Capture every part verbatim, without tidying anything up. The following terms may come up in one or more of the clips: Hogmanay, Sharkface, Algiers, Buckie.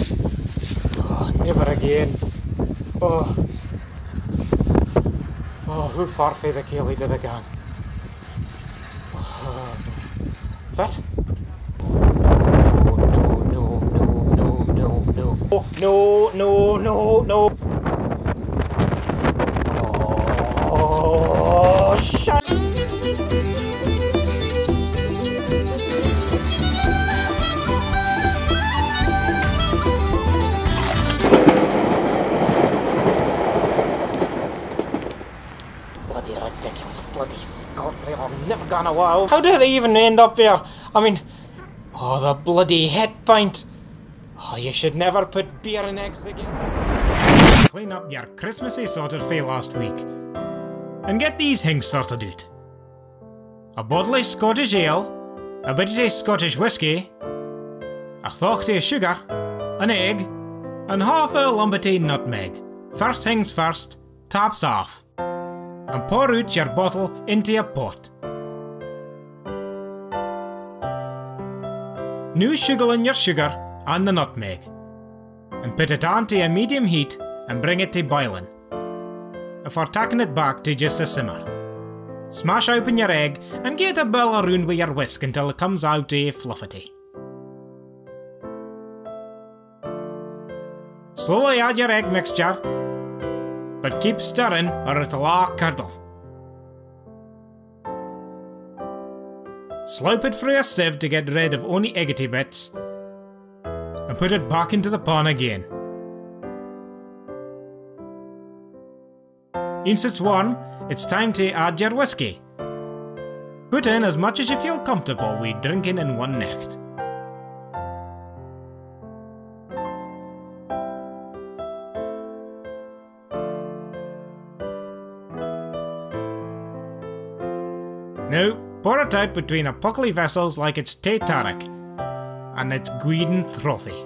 Oh, never again. Oh. Oh, hoe ver verder Kelly did I go? What? No, no, no, no, no. Oh, shut. Bloody ridiculous, bloody Scott, they are never gonna wow. How did I even end up there? I mean, oh, the bloody head pint. Oh, you should never put beer and eggs together. Clean up your Christmassy sorted fae last week. And get these things sorted out. A bottle of Scottish ale, a bit of Scottish whiskey, a thocht of sugar, an egg, and half a lumpety nutmeg. First things first, taps off. And pour out your bottle into a pot. Now sugar in your sugar and the nutmeg, and put it on to a medium heat and bring it to boiling, before taking it back to just a simmer. Smash open your egg and get a bell around with your whisk until it comes out a fluffity. Slowly add your egg mixture, but keep stirring or it'll all curdle. Slop it through a sieve to get rid of only eggety bits, and put it back into the pan again. Once it's warm, it's time to add your whiskey. Put in as much as you feel comfortable with drinking in one night. Now, pour it out between a puckly vessels like it's tea taric, and it's guiding frothy.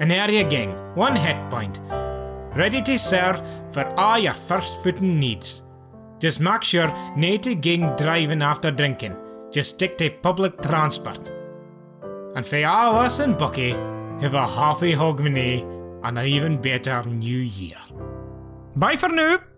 And there you gang, one hit pint, ready to serve for all your first footing needs. Just make sure not to gang driving after drinking, just stick to public transport. And for all us and Bucky, have a happy Hogmanay and an even better New Year. Bye for now!